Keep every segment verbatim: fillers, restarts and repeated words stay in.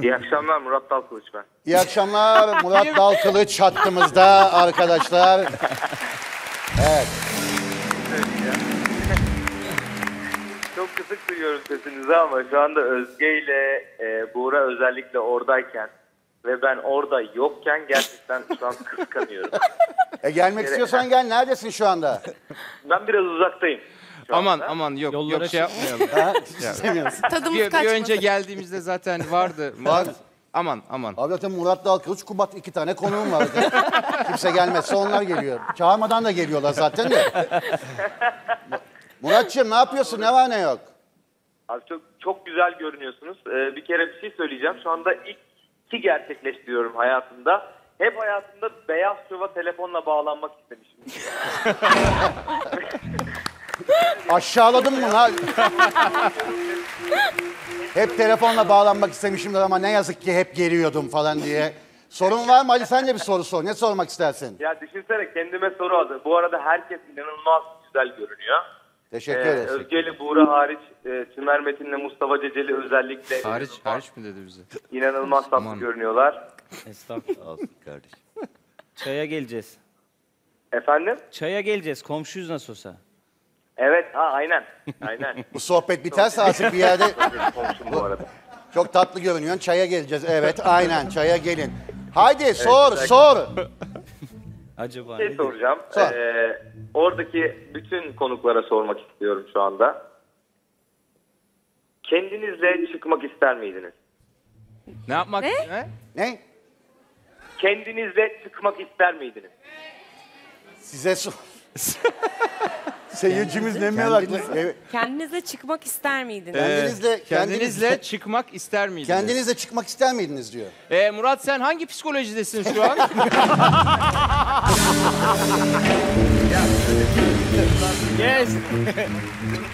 İyi akşamlar, Murat Dalkılıç ben. İyi akşamlar, Murat Dalkılıç hattımızda arkadaşlar. Evet. Çok kısık duyuyorum sesinizi ama şu anda Özge ile e, Buğra özellikle oradayken ve ben orada yokken gerçekten şu an kıskanıyorum. E, gelmek istiyorsan gel, neredesin şu anda? Ben biraz uzaktayım. Aman aman yok Yollara yok şey yapmayalım. Yani. Tadımız bir, bir önce geldiğimizde zaten vardı. Murat, aman aman. Abi zaten Murat Dalkılıç, Kubat iki tane konuğum var. Kimse gelmezse onlar geliyor. Çağırmadan da geliyorlar zaten de. Muratçığım ne yapıyorsun? Ne var ne yok? Abi çok, çok güzel görünüyorsunuz. Ee, bir kere bir şey söyleyeceğim. Şu anda ilk iki gerçekleştiriyorum hayatımda. Hep hayatımda beyaz şova telefonla bağlanmak istemişim. Aşağıladın mı lan? Hep telefonla bağlanmak istemişimdir ama ne yazık ki hep geriyordum falan diye. Sorun var mı Ali? Sen de bir soru sor. Ne sormak istersin? Ya düşünsene, kendime soru aldım. Bu arada herkes inanılmaz güzel görünüyor. Teşekkür ederiz. Ee, Özge ile Buğra hariç, e, Tümer Metin'le Mustafa Ceceli özellikle. Hariç, hariç mi dedi bize? İnanılmaz tatlı görünüyorlar. Estağfurullah kardeşim. Çaya geleceğiz. Efendim? Çaya geleceğiz. Komşuyuz nasıl olsa. Evet, ha aynen. Aynen. Bu sohbet biterse artık bir yerde... bu arada. Çok tatlı görünüyorsun. Çaya geleceğiz. Evet, aynen. Çaya gelin. Haydi evet, sor, güzel. sor. Acaba şey soracağım. Sor. Ee, oradaki bütün konuklara sormak istiyorum şu anda. Kendinizle çıkmak ister miydiniz? Ne yapmak? Ne? Ne? Kendinizle çıkmak ister miydiniz? Size sor. Seyircimiz ne merak ediyor? Kendinizle çıkmak ister miydiniz? Ee, kendinizle, kendinizle kendinizle çıkmak ister miydiniz? Kendinizle çıkmak ister miydiniz diyor. Ee, Murat sen hangi psikolojidesin şu an? Yes.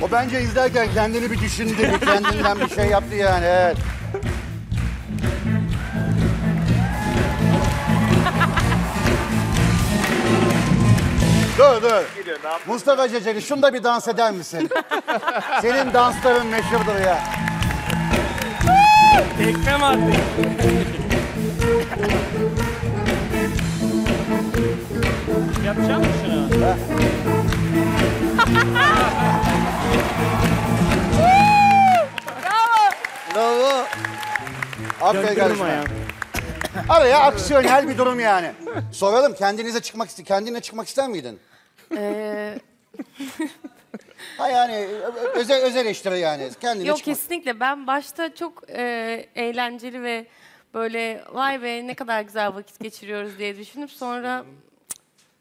O bence izlerken kendini bir düşündü, kendinden bir şey yaptı yani. Evet. Dur dur. Mustafa Ceceli şunda bir dans eder misin? Senin dansların meşhurdur ya. Tekmem attı. Yapacağım mı şunu? Ha? Bravo. Bravo. Aferin kardeşim. Araya aksiyonel bir durum yani. Soralım, kendinize çıkmak ister, kendine çıkmak ister miydin? Ee... ha yani özel özel eleştiri yani. Kendine Yok çıkmak. Kesinlikle. Ben başta çok e, eğlenceli ve böyle vay be ne kadar güzel vakit geçiriyoruz diye düşünüp sonra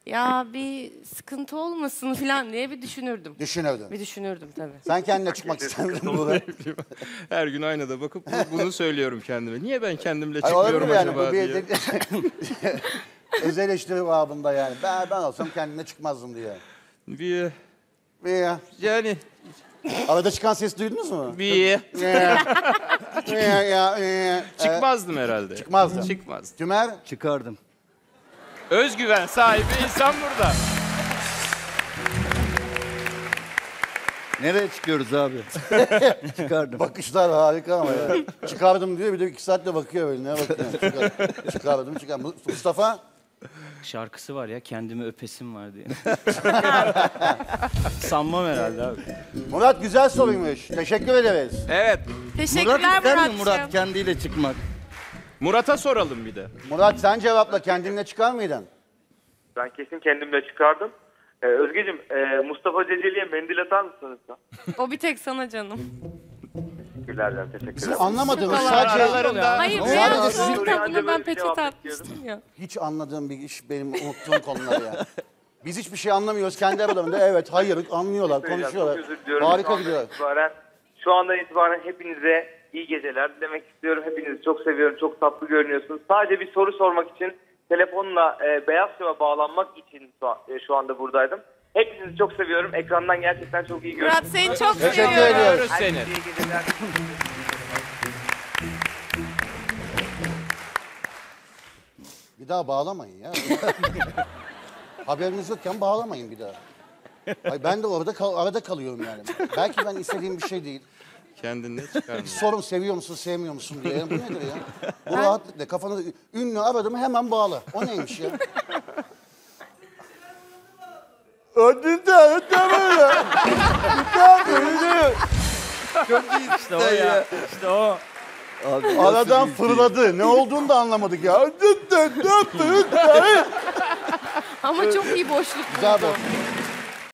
ya bir sıkıntı olmasın falan diye bir düşünürdüm. Düşünürdüm. Bir düşünürdüm tabii. Sen kendine çıkmak isterdin burada. Her gün aynada bakıp bunu söylüyorum kendime. Niye ben kendimle çıkıyorum yani, acaba diye. De... Özel eleştiri babında yani. Ben, ben olsam kendime çıkmazdım diye. Bir... Bir... Yani... Arada çıkan ses duydunuz mu? Bir... Çıkmazdım herhalde. Çıkmazdım. Çıkmazdım. Tümer? Çıkardım. Özgüven sahibi insan burada. Nereye çıkıyoruz abi? Çıkardım. Bakışlar harika ama ya. Çıkardım diyor, bir de iki saatte bakıyor böyle. Ne bakıyorsun? Çıkardım, çıkardım, çıkardım. Mustafa? Şarkısı var ya, kendimi öpesim var diye. Sanmam herhalde abi. Murat güzel soruymuş. Teşekkür ederiz. Evet. Teşekkürler Murat. İster mi Murat kendiyle çıkmak? Murat'a soralım bir de. Murat sen cevapla, kendinle çıkar mıydın? Ben kesin kendimle çıkardım. Ee, Özgeciğim, e, Mustafa Ceceli'ye mendil atar mısınız? O bir tek sana canım. Teşekkürler, teşekkürler. Siz anlamadınız. Sadece aralarında... Hayır, sadece sizin kitabına ben peçete atmıştım ya. Hiç anladığım bir iş, benim unuttuğum konular ya. Biz hiçbir şey anlamıyoruz kendi aralarında. Evet, hayır, anlıyorlar, konuşuyorlar. Harika gidiyor. Şu andan itibaren hepinize... İyi geceler demek istiyorum. Hepinizi çok seviyorum. Çok tatlı görünüyorsunuz. Sadece bir soru sormak için telefonla e, beyaz şova bağlanmak için e, şu anda buradaydım. Hepinizi çok seviyorum. Ekrandan gerçekten çok iyi görünüyorsunuz. Murat seni çok seviyorum. Teşekkür ediyoruz seni. İyi geceler. Bir daha bağlamayın ya. Haberiniz yokken bağlamayın bir daha. Ay ben de orada kal arada kalıyorum yani. Belki ben istediğim bir şey değil. Kendini çıkarmıyor. Sorun seviyor musun, sevmiyor musun diye. Bu nedir ya? Bu rahatlıkla kafanı ünlü aradım hemen bağlı. O neymiş ya? Ödü de ödü böyle. Çok iyi işte o ya. İşte o. Abi, aradan fırladı. Ne olduğunu da anlamadık ya. Ama çok iyi boşluk. Güzel boşluk.